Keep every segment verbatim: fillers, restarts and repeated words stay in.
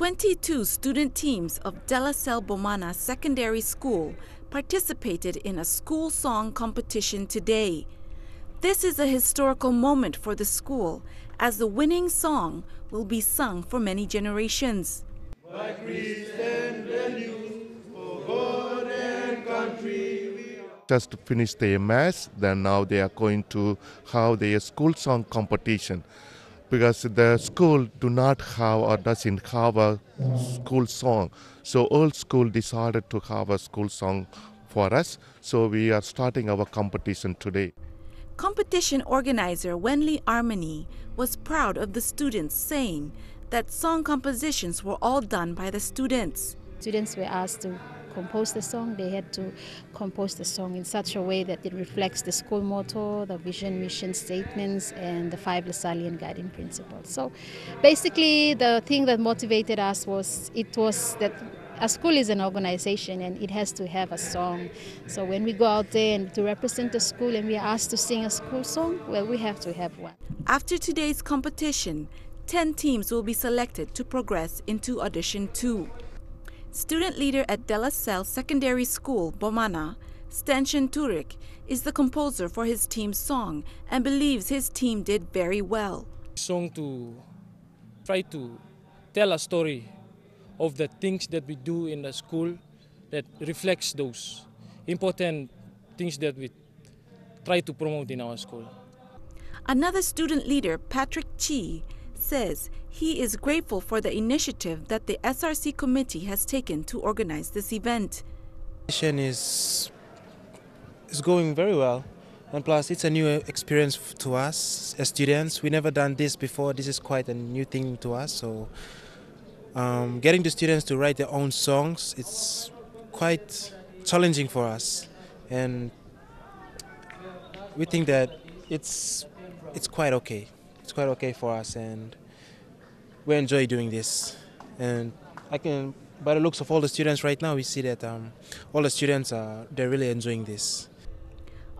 twenty-two student teams of De La Salle Bomana Secondary School participated in a school song competition today. This is a historical moment for the school, as the winning song will be sung for many generations. My Christian values for God and country. Just finished the mass, then now they are going to have their school song competition, because the school do not have or doesn't have a school song. So all school decided to have a school song for us. So we are starting our competition today. Competition organizer Wenli Armini was proud of the students, saying that song compositions were all done by the students. Students were asked to compose the song. They had to compose the song in such a way that it reflects the school motto, the vision, mission statements, and the five La Sallean guiding principles. So basically the thing that motivated us was it was that a school is an organization and it has to have a song. So when we go out there and to represent the school and we are asked to sing a school song, well, we have to have one. After today's competition, ten teams will be selected to progress into Audition two. Student leader at De La Salle Secondary School, Bomana, Stanshan Turek, is the composer for his team's song and believes his team did very well. Song to try to tell a story of the things that we do in the school that reflects those important things that we try to promote in our school. Another student leader, Patrick Chi, says he is grateful for the initiative that the S R C committee has taken to organize this event. Is is going very well, and plus it's a new experience to us as students. We never done this before. This is quite a new thing to us. So um, getting the students to write their own songs, it's quite challenging for us, and we think that it's it's quite okay. It's quite okay for us, and we enjoy doing this. And I can, by the looks of all the students right now, we see that um, all the students are they're really enjoying this.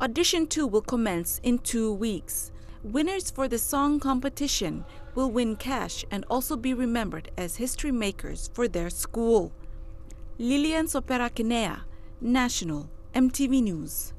Audition two will commence in two weeks. Winners for the song competition will win cash and also be remembered as history makers for their school. Lilian Sopera-Kinea, National, M T V News.